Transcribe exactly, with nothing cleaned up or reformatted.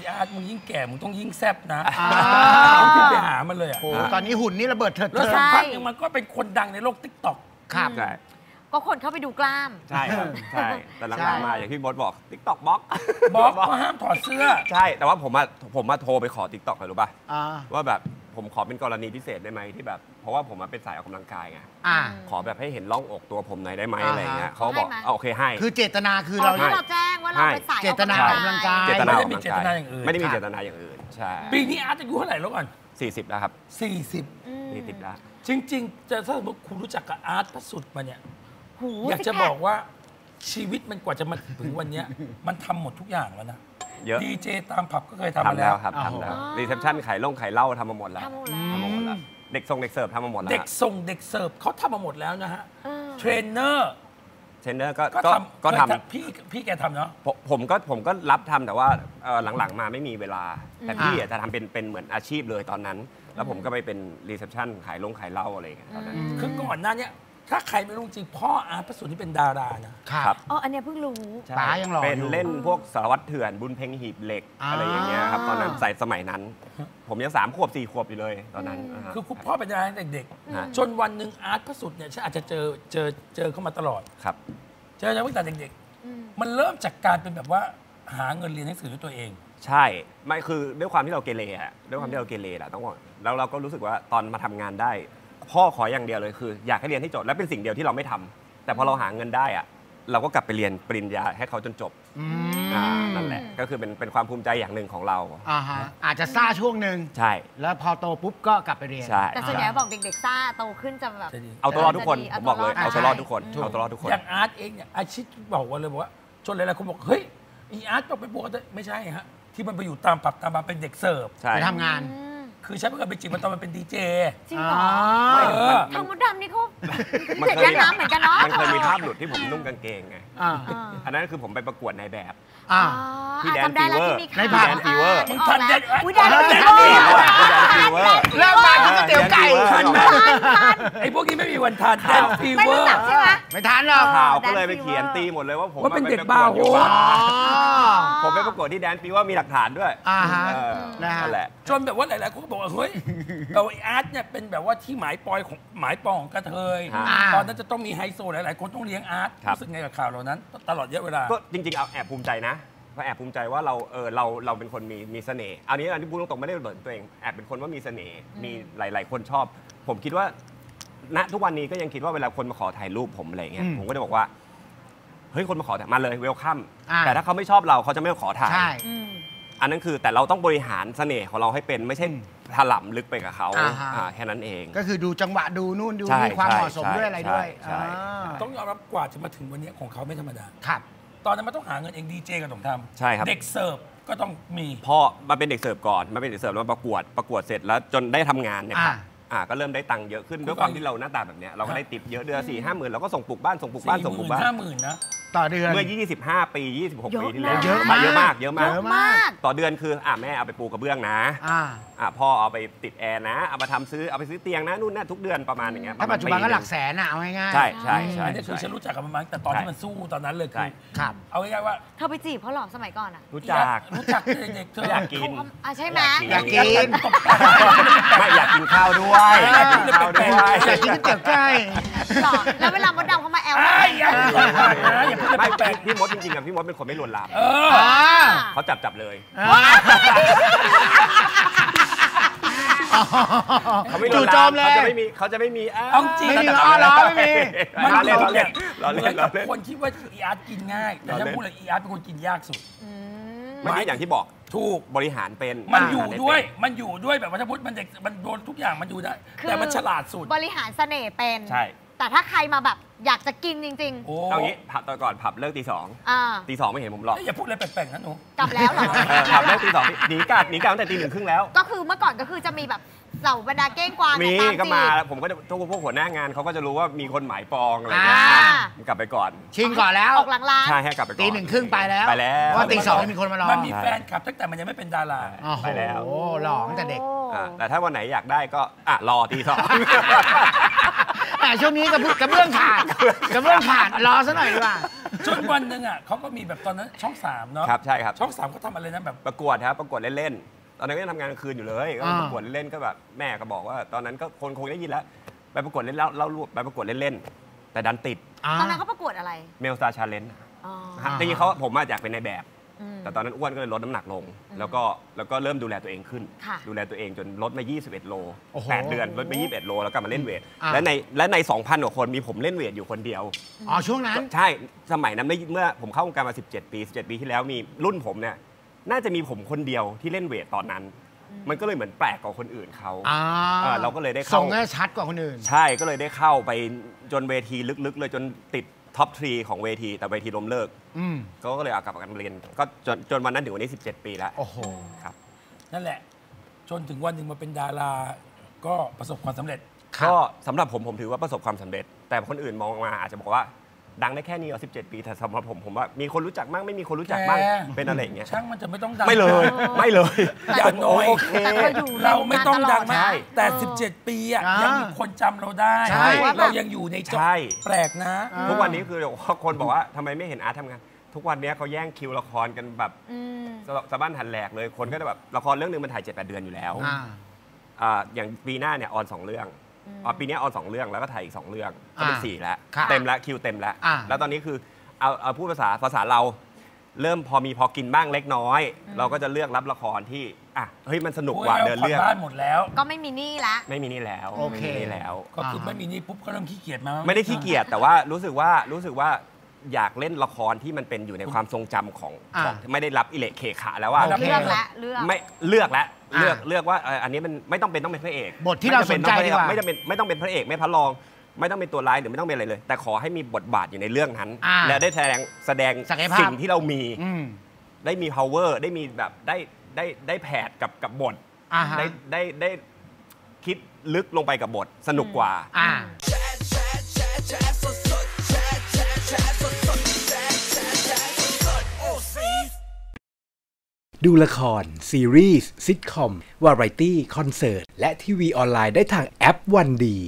พี่อาร์ตมึงยิ่งแก่มึงต้องยิ่งแซ่บนะต้องขึ้นไปหามันเลยอ่ะตอนนี้หุ่นนี่ระเบิดเถิดแล้วสักพักนึงมันก็เป็นคนดังในโลกติ๊กต็อกครับก็คนเข้าไปดูกล้ามใช่ใช่แต่หลังๆมาอย่างที่บอสบอกติ๊กต็อกบล็อกบล็อกก็ห้ามถอดเสื้อใช่แต่ว่าผมมาผมมาโทรไปขอติ๊กต็อกเลยรู้ป่ะว่าแบบผมขอเป็นกรณีพิเศษได้ไหมที่แบบเพราะว่าผมมาเป็นสายออกกำลังกายไงขอแบบให้เห็นร่องอกตัวผมหน่อยได้ไหมอะไรเงี้ยเขาบอกโอเคให้คือเจตนาคือเราที่เราแจ้งว่าเราเป็นสายออกกำลังกายไม่ได้มีเจตนาอย่างอื่นไม่ได้มีเจตนาอย่างอื่นใช่ปีนี้อาร์ตอายุเท่าไหร่แล้วก่อนสี่สิบแล้วครับสี่สิบสี่สิบแล้วจริงๆจะถ้าสมมติคุณรู้จักกับอาร์ตพระสุดมาเนี่ยอยากจะบอกว่าชีวิตมันกว่าจะมาถึงวันนี้มันทำหมดทุกอย่างแล้วนะดีเจตามผับก็เคยทำมาแล้วครับทำแล้วรีเซพชั่นขายล่องขายเหล้าทำมาหมดแล้วทำมาหมดแล้วเด็กส่งเด็กเสิร์ฟทำมาหมดแล้วเด็กส่งเด็กเสิร์ฟเขาทำมาหมดแล้วนะฮะเทรนเนอร์เทรนเนอร์ก็ก็ทำพี่พี่แกทำเนาะผมก็ผมก็รับทำแต่ว่าหลังๆมาไม่มีเวลาแต่พี่จะทำเป็นเป็นเหมือนอาชีพเลยตอนนั้นแล้วผมก็ไปเป็นรีเซพชั่นขายล่องขายเหล้าอะไรอย่างเงี้ยคือก่อนหน้านี้ถ้าใครไม่รู้จริงพ่ออาร์ตพระสุดนี่เป็นดารานะครับอ๋ออันนี้เพิ่งรู้ป๋ายังหล่อเป็นเล่นพวกสารวัตรเถื่อนบุญเพ็งหีบเหล็กอะไรอย่างเงี้ยครับตอนนั้นใส่สมัยนั้นผมยังสามขวบสี่ขวบอยู่เลยตอนนั้นคือคุณพ่อเป็นดาราตั้งแต่เด็กจนวันหนึ่งอาร์ตพระสุดเนี่ยฉันอาจจะเจอเจอเจอเข้ามาตลอดครับเจอตั้งแต่เด็กๆมันเริ่มจากการเป็นแบบว่าหาเงินเรียนหนังสือด้วยตัวเองใช่ไม่คือด้วยความที่เราเกเรอะด้วยความที่เราเกเรอะต้องบอกแล้วเราก็รู้สึกว่าตอนมาทำงานได้พ่อขออย่างเดียวเลยคืออยากให้เรียนให้จบและเป็นสิ่งเดียวที่เราไม่ทำแต่พอเราหาเงินได้อะเราก็กลับไปเรียนปริญญาให้เขาจนจบนั่นแหละก็คือเป็นเป็นความภูมิใจอย่างหนึ่งของเราอ่าฮะอาจจะซ่าช่วงหนึ่งใช่แล้วพอโตปุ๊บก็กลับไปเรียนแต่ส่วนใหญ่บอกเด็กๆซ่าโตขึ้นจะแบบเอาตัวรอดทุกคนผมบอกเลยเอาตัวรอดทุกคนเอาตัวรอดทุกคนอย่างอาร์ตเองเนี่ยอาชีพบอกว่าเลยบอกว่าจนหลายๆคนบอกเฮ้ยอีอาร์ตต้องไปบวชไม่ใช่ฮะที่มันไปอยู่ตามผับตามบาร์เป็นเด็กเสิร์ฟไปทำงานคือฉันเพิ่งเคยไปจีบมันตอนมันเป็นดีเจจริงเหรอทางมดดำนี่เขาเด็กน้ำเหมือนกันเนาะมันเคยมีภาพหลุดที่ผมนุ่งกางเกงไงอันนั้นคือผมไปประกวดในแบบที่แดนฟีเวอร์ในแบบแดนฟีเวอร์มึงทันแดนแดนฟีเวอร์แดนฟีเวอร์เริ่มมาคือเตี๋ยวไก่ทันไหมไอ้พวกนี้ไม่มีวันทันแดนฟีเวอร์ไม่ทันหรอกข่าวก็เลยไปเขียนตีหมดเลยว่าผมเป็นเด็กบ้าหัวผมไปประกวดที่แดนฟีเวอร์มีหลักฐานด้วยนั่นแหละจนแบบว่าหลายๆคนบอกว่าเฮ้ยเราอาร์ตเนี่ยเป็นแบบว่าที่หมายปอยของหมายปองกระเทยตอนนั้นจะต้องมีไฮโซหลายๆคนต้องเลี้ยงอาร์ตรู้สึกไงกับข่าวเหล่านั้นตลอดเยอะเวลาก็จริงๆเอาแอบภูมิใจนะเพราะแอบภูมิใจว่าเราเออเราเราเป็นคนมีมีเสน่ห์อันนี้อันนี้พูดตรงๆไม่ได้เบิดตัวเองแอบเป็นคนว่ามีเสน่ห์มีหลายๆคนชอบผมคิดว่าณทุกวันนี้ก็ยังคิดว่าเวลาคนมาขอถ่ายรูปผมอะไรเงี้ยผมก็จะบอกว่าเฮ้ยคนมาขอถ่ายมาเลยเวลคัมแต่ถ้าเขาไม่ชอบเราเขาจะไม่ขอถ่ายอันนั้นคือแต่เราต้องบริหารเสน่ห์ของเราให้เป็นไม่ใช่ถล่ำลึกไปกับเขาแค่นั้นเองก็คือดูจังหวะดูนู่นดูนี่ความเหมาะสมด้วยอะไรด้วยต้องยอมรับกว่าจะมาถึงวันนี้ของเขาไม่ธรรมดาครับตอนนั้นมันต้องหาเงินเองดีเจก็ต้องทำใช่ครับเด็กเสิร์ฟก็ต้องมีพ่อมาเป็นเด็กเสิร์ฟก่อนมาเป็นเด็กเสิร์ฟแล้วมาประกวดประกวดเสร็จแล้วจนได้ทำงานเนี่ยครับก็เริ่มได้ตังค์เยอะขึ้นด้วยความที่เราหน้าตาแบบเนี้ยเราก็ได้ติปเยอะเดือนสี่ห้าหมื่นเราก็ส่งปลูกบ้านส่งปลูกบ้านส่งปลูกบ้านห้าหมื่นนะต่อเดือนเมื่อยี่สิบห้าปียี่สิบหกปีที่แล้วเยอะมากเยอะมากเยอะมากต่อเดือนคืออ่ะแม่เอาไปปูกระเบื้องนะอ่ะพ่อเอาไปติดแอร์นะเอาไปทำซื้อเอาไปซื้อเตียงนะนู่นนั่นทุกเดือนประมาณอย่างเงี้ยถ้าปัจจุบันก็หลักแสนอ่ะเอาง่ายๆใช่ใช่ใช่นี่คือฉันรู้จักกับมันมาแต่ตอนที่มันสู้ตอนนั้นเลยคือเอาง่ายๆว่าเธอไปจีบเขาหรอสมัยก่อนอ่ะรู้จักรู้จักเด็กเธออยากกินอ่ะใช่ไหมอยากกินไม่อยากกินข้าวด้วยอยากกินข้าวด้วยอยากกินเตี๋ยวไก่แล้วเวลามดดำเขามาแอลไม่พี่มดจริงๆกับพี่มดเป็นคนไม่ลวนลามเขาจับจับเลยเขาไม่ลวนลามเขาจะไม่มีเขาจะไม่มีอ้าวไม่มีอ้าวเหรอไม่มีมันเล่นเราเล่นเราเล่นเราเล่นคนคิดว่าอีอาร์ตกินง่ายแต่ถ้าพูดเลยอีอาร์ตเป็นคนกินยากสุดไม่ใช่อย่างที่บอกถูกบริหารเป็นมันอยู่ด้วยมันอยู่ด้วยแบบว่าถ้าพูดมันเด็กมันโดนทุกอย่างมันอยู่ได้แต่มันฉลาดสุดบริหารเสน่ห์เป็นใช่แต่ถ้าใครมาแบบอยากจะกินจริงๆเอางี้ผับตอนก่อนผับเลิกตีสองตีสองไม่เห็นผมหรอกอย่าพูดอะไรแปลกๆนะหนูกลับแล้วหรอผับเลิกตีสองหนีกาดหนีกาดตั้งแต่ตีหนึ่งครึ่งแล้วก็คือเมื่อก่อนก็คือจะมีแบบเหล่าบรรดาเก้งกวางมีก็มาผมก็จะพวกหัวหน้างานเขาก็จะรู้ว่ามีคนหมายปองอะไรเงี้ยกลับไปก่อนชิงก่อนแล้วออกหลังร้านใช่ให้กลับไปก่อนตีหนึ่งครึ่งไปแล้วไปแล้วว่าตีสองมีคนมารอมันมีแฟนคลับตั้งแต่มันยังไม่เป็นดาราไปแล้วโอ้หลอกตั้งแต่เด็กแต่ถ้าวันไหนอยากได้ก็อ่ะรอตีสองแต่ช่วงนี้กระเบื้องขาดกระเบื้องขาดรอซะหน่อยดีกว่า จนวันหนึ่งอ่ะเขาก็มีแบบตอนนั้นช่องสามเนาะครับใช่ครับช่องสามเขาทำอะไรนะแบบประกวดครับประกวดเล่นๆตอนนั้นก็ยังทำงานกลางคืนอยู่เลยก็ประกวดเล่นๆก็แบบแม่ก็บอกว่าตอนนั้นก็คนคงได้ยินแล้วไปประกวดเล่นเล่ารูปไปประกวดเล่นๆแต่ดันติดตอนนั้นเขาประกวดอะไรเมลสตาร์ชาเลนจ์จริงๆเขาผมอยากเป็นในแบบแต่ตอนนั้นอ้วนก็เลยลดน้ำหนักลงแล้วก็แล้วก็เริ่มดูแลตัวเองขึ้นดูแลตัวเองจนลดมายี่สิบเอ็ดโลแปดเดือนลดไปยี่สิบเอ็ดโลแล้วกลับมาเล่นเวทและในและใน สองพัน กว่าคนมีผมเล่นเวทอยู่คนเดียวอ๋อช่วงนั้นใช่สมัยนั้นเมื่อผมเข้าวงการมาสิบเจ็ดปีสิบเจ็ดปีที่แล้วมีรุ่นผมเนี่ยน่าจะมีผมคนเดียวที่เล่นเวทตอนนั้นมันก็เลยเหมือนแปลกกว่าคนอื่นเขาเราก็เลยได้เข้าส่งแง่ชัดกว่าคนอื่นใช่ก็เลยได้เข้าไปจนเวทีลึกๆเลยจนติดท็อปทรีของเวทีแต่เวทีล้มเลิกเขาก็เลยเอากลับมาเรียนก็จนจนวันนั้นถึงวันนี้สิบเจ็ดปีแล้วโอ้โหครับนั่นแหละจนถึงวันหนึ่งมาเป็นดาราก็ประสบความสำเร็จก็สำหรับผมผมถือว่าประสบความสำเร็จแต่คนอื่นมองมาอาจจะบอกว่าดังได้แค่นี้เอาสิบเจ็ดปีแต่สำหรับผมผมว่ามีคนรู้จักมากไม่มีคนรู้จักมากเป็นอะไรอย่างเงี้ยช่างมันจะไม่ต้องดังไม่เลยไม่เลยอย่างน้อยเราไม่ต้องดังมากแต่สิบเจ็ดปีอ่ะยังมีคนจำเราได้เรายังอยู่ในใจแปลกนะทุกวันนี้คือคนบอกว่าทำไมไม่เห็นอาร์ตทำงานทุกวันนี้เขาแย่งคิวละครกันแบบสะบั้นหันแหลกเลยคนก็จะแบบละครเรื่องนึงมันถ่ายเจ็ดแปดเดือนอยู่แล้วอย่างปีหน้าเนี่ยออนสองเรื่องอ๋อปีนี้ออนสองเรื่องแล้วก็ถ่ายอีกสองเรื่องก็เป็นสี่แล้วเต็มแล้วคิวเต็มแล้วแล้วตอนนี้คือเอาเอาพูดภาษาภาษาเราเริ่มพอมีพอกินบ้างเล็กน้อยเราก็จะเลือกรับละครที่อ่ะเฮ้ยมันสนุกกว่าเดินเรื่องหมดแล้วก็ไม่มีนี่ละไม่มีนี่แล้วโอเคแล้วก็คือไม่มีนี่ปุ๊บก็เริ่มขี้เกียจมาไม่ได้ขี้เกียจแต่ว่ารู้สึกว่ารู้สึกว่าอยากเล่นละครที่มันเป็นอยู่ในความทรงจำของไม่ได้รับอิเล็กเคขาแล้วว่าเลือกละเลือกไม่เลือกละเลือกเลือกว่าอันนี้มันไม่ต้องเป็นต้องเป็นพระเอกบทที่เราสนใจดีกว่าไม่ต้องเป็นไม่ต้องเป็นพระเอกไม่พระรองไม่ต้องเป็นตัวร้ายหรือไม่ต้องเป็นอะไรเลยแต่ขอให้มีบทบาทอยู่ในเรื่องนั้นและได้แสดงแสดงสิ่งที่เรามีได้มี power ได้มีแบบได้ได้ได้แผดกับกับบทได้ได้ได้คิดลึกลงไปกับบทสนุกกว่าดูละครซีรีส์ซิทคอมวาไรตี้คอนเสิร์ตและทีวีออนไลน์ได้ทางแอปวันดี